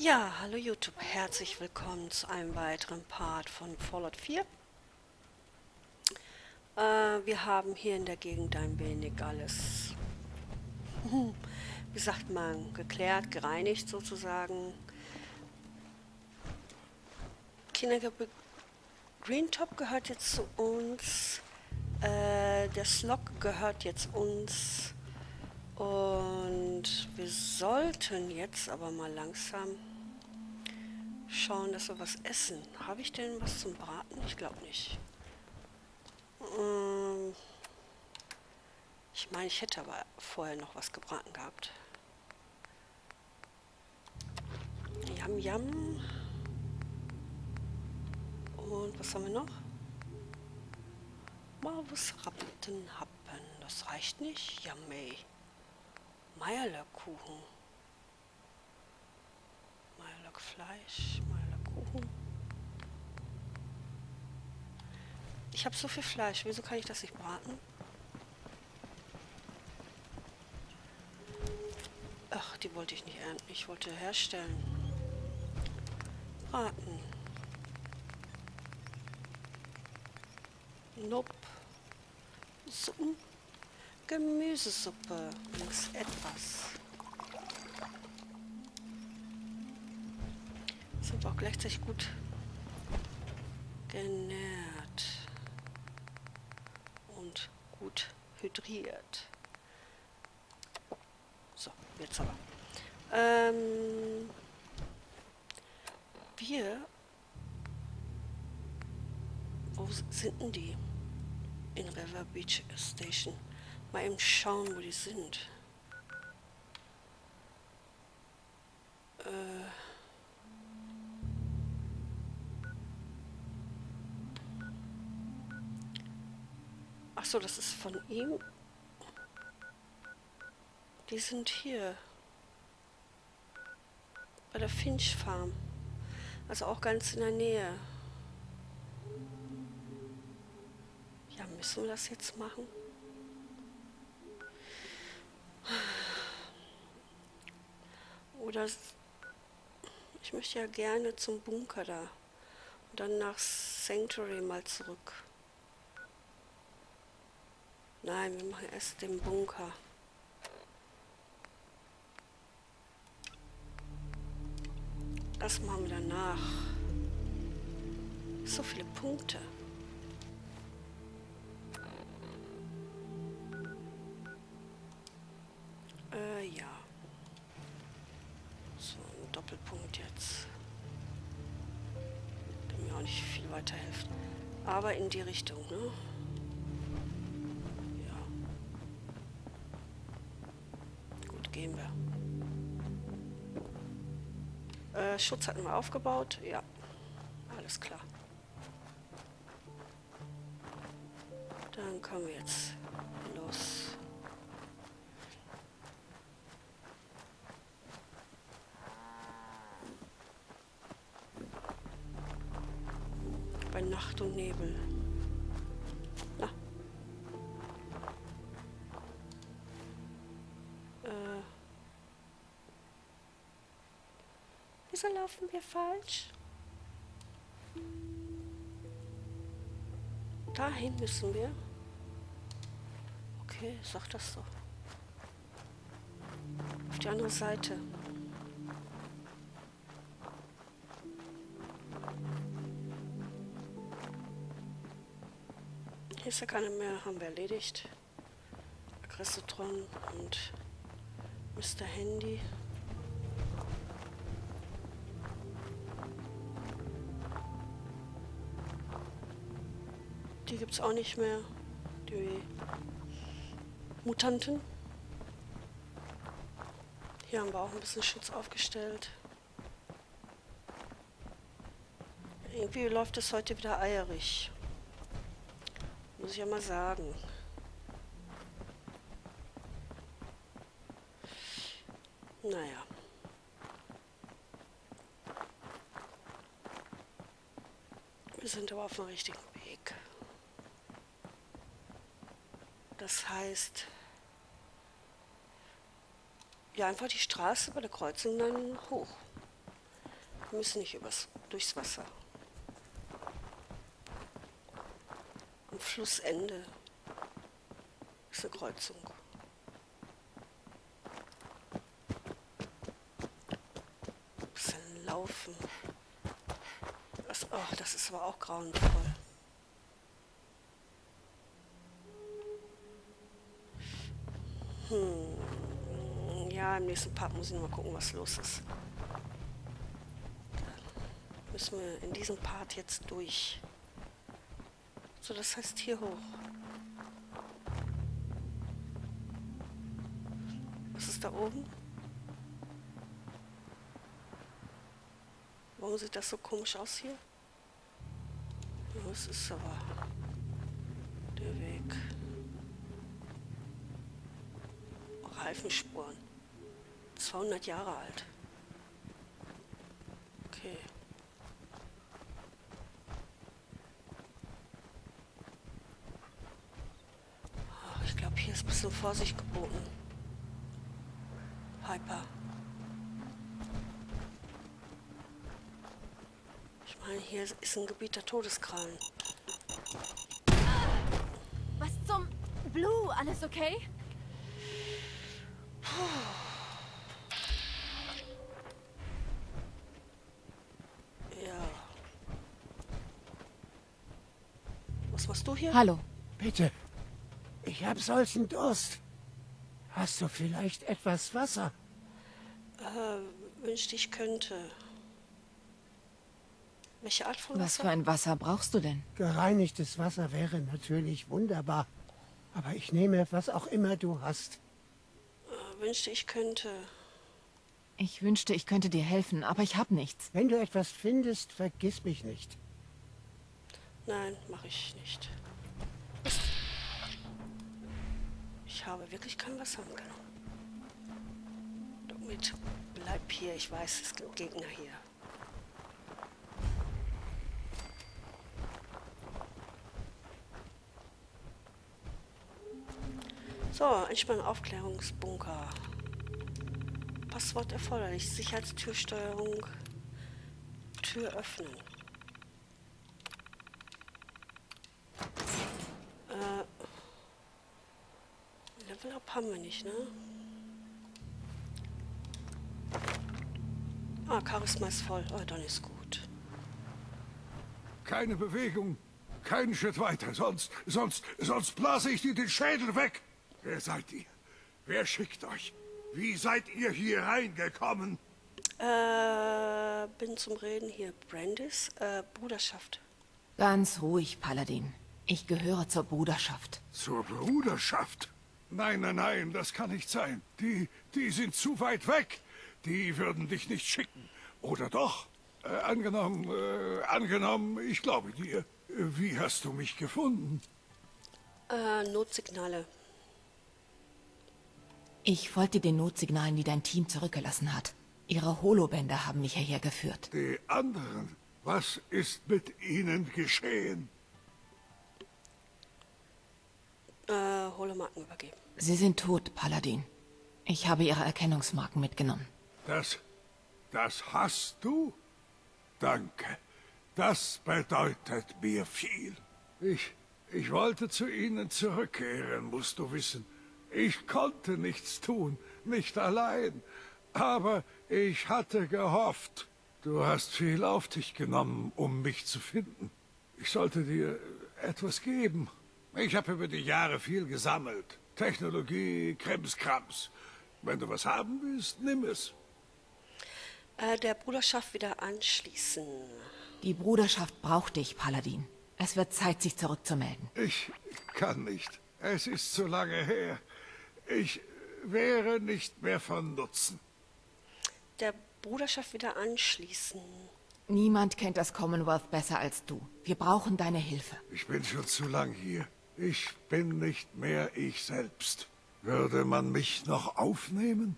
Ja, hallo YouTube, herzlich willkommen zu einem weiteren Part von Fallout 4. Wir haben hier in der Gegend ein wenig alles, wie sagt man, geklärt, gereinigt sozusagen. Greentop gehört jetzt zu uns, der Slog gehört jetzt uns und wir sollten jetzt aber mal langsam schauen, dass wir was essen. Habe ich denn was zum Braten? Ich glaube nicht. Ich meine, ich hätte aber vorher noch was gebraten gehabt. Yam Yam. Und was haben wir noch? Marvus Rappenhappen. Das reicht nicht. Yummy. Meierlackkuchen. Meierlackfleisch. Meierlackkuchen. Ich habe so viel Fleisch. Wieso kann ich das nicht braten? Ach, die wollte ich nicht ernten. Ich wollte herstellen. Braten. Nope. Suppen. Gemüsesuppe. Muss etwas. Sind auch gleichzeitig gut genährt. Und gut hydriert. So, jetzt aber. Wo sind denn die? In River Beach Station. Mal eben schauen, wo die sind. Ach so, das ist von ihm. Die sind hier. Bei der Finch Farm. Also auch ganz in der Nähe. Ja, müssen wir das jetzt machen? Oder ich möchte ja gerne zum Bunker da und dann nach Sanctuary mal zurück. Nein, wir machen erst den Bunker. Das machen wir danach. So viele Punkte. Ja. So, ein Doppelpunkt jetzt. Kann mir auch nicht viel weiterhelfen. Aber in die Richtung, ne? Ja. Gut, gehen wir. Schutz hatten wir aufgebaut. Ja. Alles klar. Dann können wir jetzt los. Nacht und Nebel. Na. Wieso laufen wir falsch? Dahin müssen wir. Okay, sag das doch. Auf die andere Seite. Hier ist ja keine mehr, haben wir erledigt. Aggressotron und Mr. Handy. Die gibt es auch nicht mehr. Die Mutanten. Hier haben wir auch ein bisschen Schutz aufgestellt. Irgendwie läuft es heute wieder eierig. Muss ich ja mal sagen. Naja. Wir sind aber auf dem richtigen Weg. Das heißt, ja, einfach die Straße bei der Kreuzung dann hoch. Wir müssen nicht durchs Wasser. Am Flussende ist eine Kreuzung. Ein bisschen laufen. Oh, das ist aber auch grauenvoll. Ja, im nächsten Part muss ich noch mal gucken, was los ist. Dann müssen wir in diesem Part jetzt durch. So, das heißt hier hoch. Was ist da oben? Warum sieht das so komisch aus hier? Das ist aber der Weg. Reifenspuren. 200 Jahre alt. Okay. Ich glaube, hier ist ein bisschen Vorsicht geboten. Piper. Ich meine, hier ist ein Gebiet der Todeskrallen. Was zum Blue? Alles okay? Hier? Hallo. Bitte. Ich habe solchen Durst. Hast du vielleicht etwas Wasser? Wünschte ich könnte. Welche Art von Wasser? Was für ein Wasser brauchst du denn? Gereinigtes Wasser wäre natürlich wunderbar. Aber ich nehme, was auch immer du hast. Wünschte ich könnte. Ich wünschte, ich könnte dir helfen, aber ich habe nichts. Wenn du etwas findest, vergiss mich nicht. Nein, mache ich nicht. Ich habe wirklich kein Wasser im Gang. Damit bleib hier, ich weiß, es gibt Gegner hier. So, entspannen Aufklärungsbunker. Passwort erforderlich. Sicherheitstürsteuerung. Tür öffnen. Level-Up haben wir nicht, ne? Ah, Charisma ist voll. Oh, dann ist gut. Keine Bewegung. Keinen Schritt weiter. Sonst blase ich dir den Schädel weg. Wer seid ihr? Wer schickt euch? Wie seid ihr hier reingekommen? Bin zum Reden hier. Brandis, Bruderschaft. Ganz ruhig, Paladin. Ich gehöre zur Bruderschaft. Zur Bruderschaft? Nein, nein, nein, das kann nicht sein. Die sind zu weit weg. Die würden dich nicht schicken. Oder doch? Angenommen, ich glaube dir. Wie hast du mich gefunden? Notsignale. Ich folgte den Notsignalen, die dein Team zurückgelassen hat. Ihre Holobänder haben mich hierher geführt. Die anderen? Was ist mit ihnen geschehen? Holomarken übergeben. Sie sind tot, Paladin. Ich habe ihre Erkennungsmarken mitgenommen. Das hast du? Danke. Das bedeutet mir viel. Ich wollte zu ihnen zurückkehren, musst du wissen. Ich konnte nichts tun, nicht allein. Aber ich hatte gehofft. Du hast viel auf dich genommen, um mich zu finden. Ich sollte dir etwas geben. Ich habe über die Jahre viel gesammelt. Technologie, Krimskrams. Wenn du was haben willst, nimm es. Der Bruderschaft wieder anschließen. Die Bruderschaft braucht dich, Paladin. Es wird Zeit, sich zurückzumelden. Ich kann nicht. Es ist zu lange her. Ich wäre nicht mehr von Nutzen. Der Bruderschaft wieder anschließen. Niemand kennt das Commonwealth besser als du. Wir brauchen deine Hilfe. Ich bin schon zu lang hier. Ich bin nicht mehr ich selbst. Würde man mich noch aufnehmen?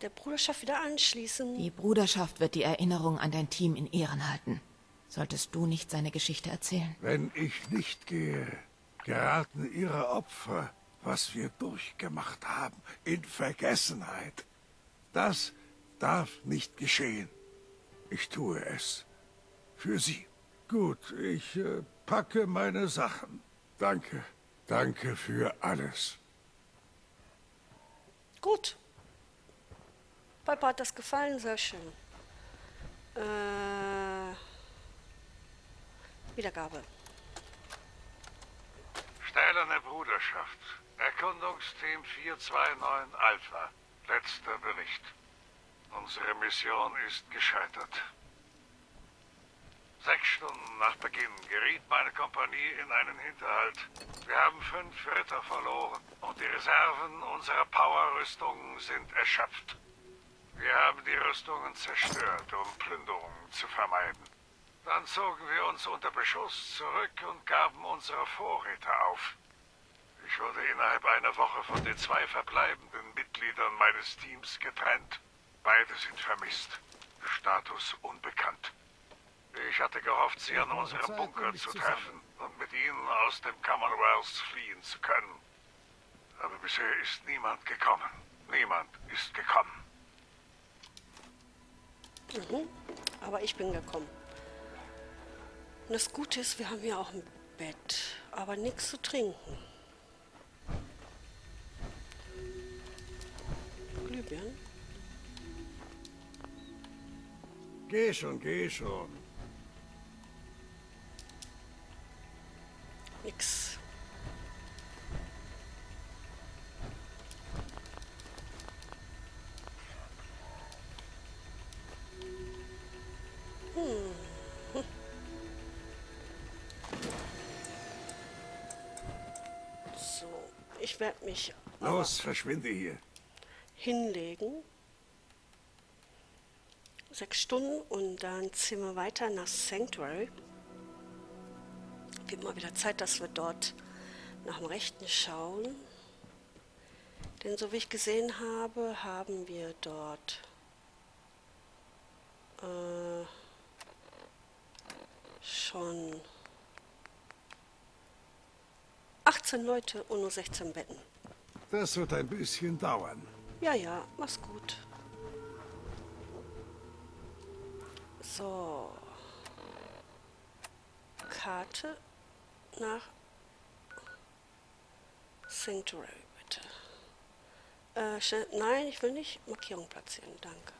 Der Bruderschaft wieder anschließen. Die Bruderschaft wird die Erinnerung an dein Team in Ehren halten. Solltest du nicht seine Geschichte erzählen? Wenn ich nicht gehe, geraten ihre Opfer, was wir durchgemacht haben, in Vergessenheit. Das darf nicht geschehen. Ich tue es. Für Sie. Gut, ich packe meine Sachen. Danke. Danke für alles. Gut. Piper hat das gefallen, sehr schön. Wiedergabe. Stählerne Bruderschaft. Erkundungsteam 429-Alpha. Letzter Bericht. Unsere Mission ist gescheitert. 6 Stunden nach Beginn geriet meine Kompanie in einen Hinterhalt. Wir haben 5 Ritter verloren und die Reserven unserer Power-Rüstungen sind erschöpft. Wir haben die Rüstungen zerstört, um Plünderungen zu vermeiden. Dann zogen wir uns unter Beschuss zurück und gaben unsere Vorräte auf. Ich wurde innerhalb einer Woche von den 2 verbleibenden Mitgliedern meines Teams getrennt. Beide sind vermisst. Status unbekannt. Ich hatte gehofft, sie an unserem Bunker zu treffen und mit ihnen aus dem Commonwealth fliehen zu können. Aber bisher ist niemand gekommen. Niemand ist gekommen. Mhm. Aber ich bin gekommen. Und das Gute ist, wir haben ja auch ein Bett, aber nichts zu trinken. Glühbirnen? Geh schon, geh schon. Nix. So, ich werde mich... Los, verschwinde hier. ...hinlegen. 6 Stunden und dann ziehen wir weiter nach Sanctuary. Gibt mal wieder Zeit, dass wir dort nach dem Rechten schauen. Denn so wie ich gesehen habe, haben wir dort schon 18 Leute und nur 16 Betten. Das wird ein bisschen dauern. Ja, ja, mach's gut. So. Karte nach Sanctuary, bitte. Nein, ich will nicht Markierung platzieren, danke.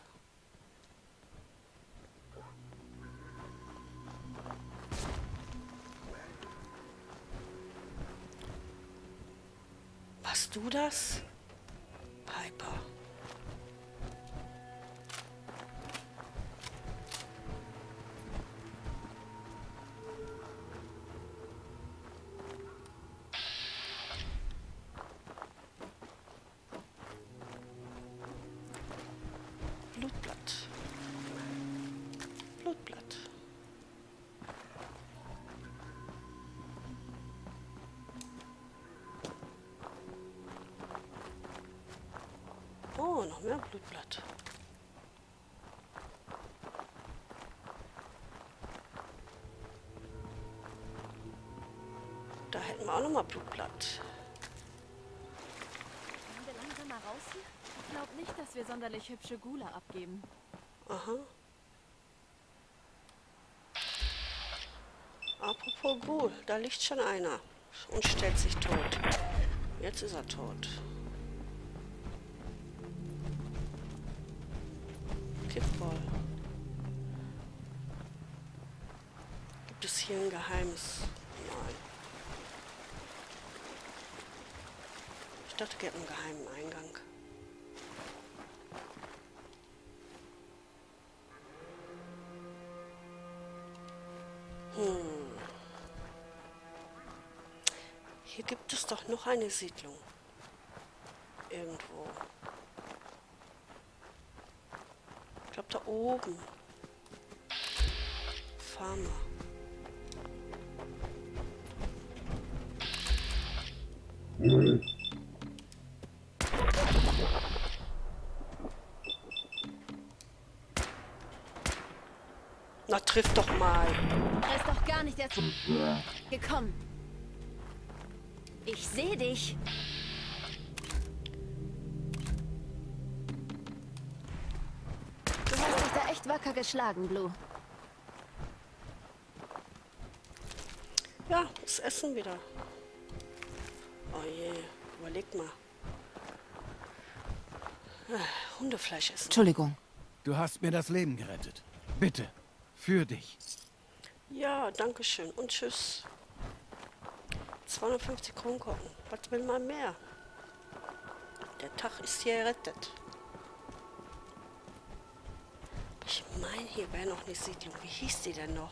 Warst du das? Piper. Blutblatt. Da hätten wir auch nochmal Blutblatt. Können wir langsam mal raus hier? Ich glaube nicht, dass wir sonderlich hübsche Gula abgeben. Aha. Apropos Ghoul, da liegt schon einer und stellt sich tot. Jetzt ist er tot. Gibt es hier ein Geheimnis? Nein. Ich dachte, es gäbe einen geheimen Eingang. Hier gibt es doch noch eine Siedlung. Irgendwo. Ich glaube da oben. Farmer. Mhm. Na, triff doch mal. Er ist doch gar nicht erst gekommen. Ich sehe dich. hast wacker geschlagen, Blue. Ja, das Essen wieder. Oh je, überleg mal. Hundefleisch essen. Entschuldigung. Du hast mir das Leben gerettet. Bitte, für dich. Ja, danke schön und tschüss. 250 Kronkorken. Was will man mehr? Der Tag ist hier gerettet. Ich meine, hier wäre noch eine Siedlung. Wie hieß die denn noch?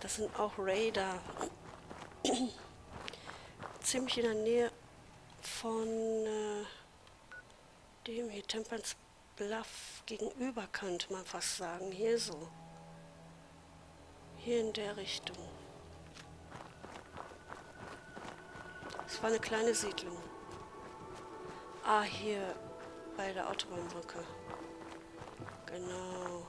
Das sind auch Raider. Ziemlich in der Nähe von dem hier, Temperance Bluff gegenüber, könnte man fast sagen. Hier so. Hier in der Richtung. Es war eine kleine Siedlung. Ah, hier bei der Autobahnbrücke. Genau.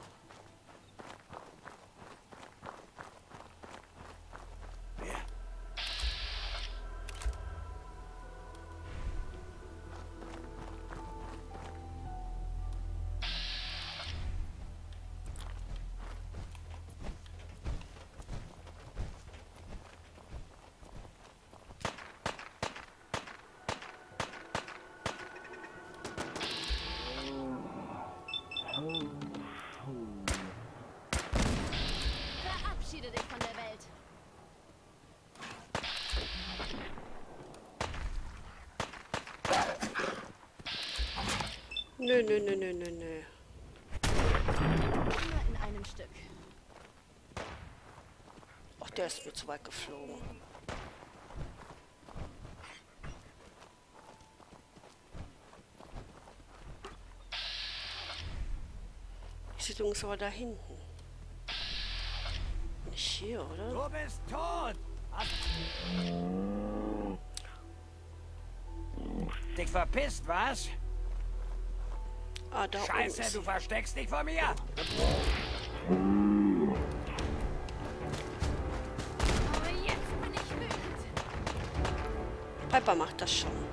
Nö, nö, nö, nö, nö, nö. Immer in einem Stück. Ach, der ist mir zu weit geflogen. Die Siedlung ist aber da hinten. Nicht hier, oder? Du bist tot! Dich verpisst, was? Ah, da Scheiße, du versteckst dich vor mir! Aber jetzt bin ich wütend. Piper macht das schon.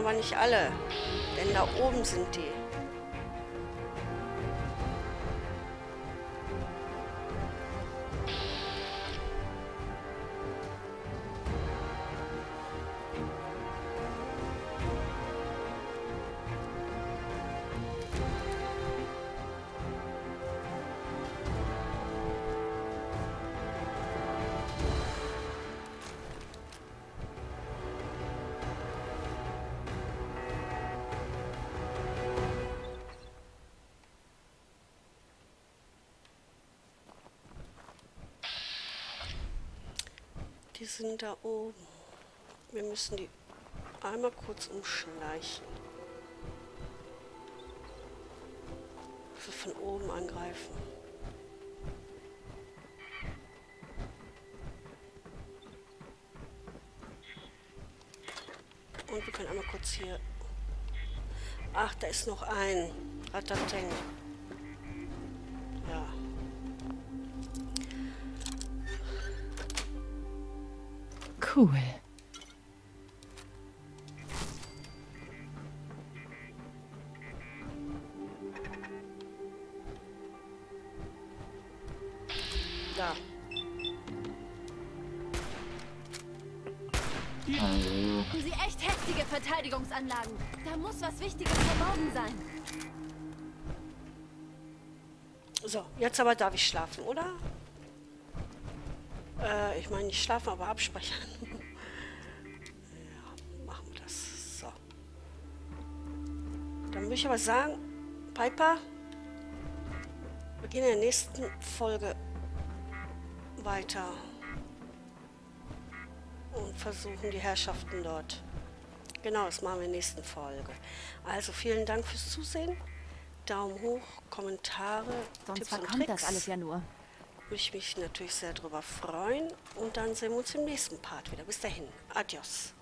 Aber nicht alle, denn da oben sind die. Die sind da oben. Wir müssen die einmal kurz umschleichen. Also von oben angreifen. Und wir können einmal kurz hier... Ach, da ist noch ein Rattatank. Ja. Cool. Da. Haben Sie echt heftige Verteidigungsanlagen. Da muss was Wichtiges verborgen sein. So, jetzt aber darf ich schlafen, oder? Ich meine nicht schlafen, aber abspeichern. Ja, machen wir das. So. Dann würde ich aber sagen, Piper, wir gehen in der nächsten Folge weiter. Und versuchen die Herrschaften dort. Genau, das machen wir in der nächsten Folge. Also vielen Dank fürs Zusehen. Daumen hoch, Kommentare, Tipps und Tricks. Sonst verkommt das alles ja nur. Würde ich mich natürlich sehr drüber freuen. Und dann sehen wir uns im nächsten Part wieder. Bis dahin. Adios.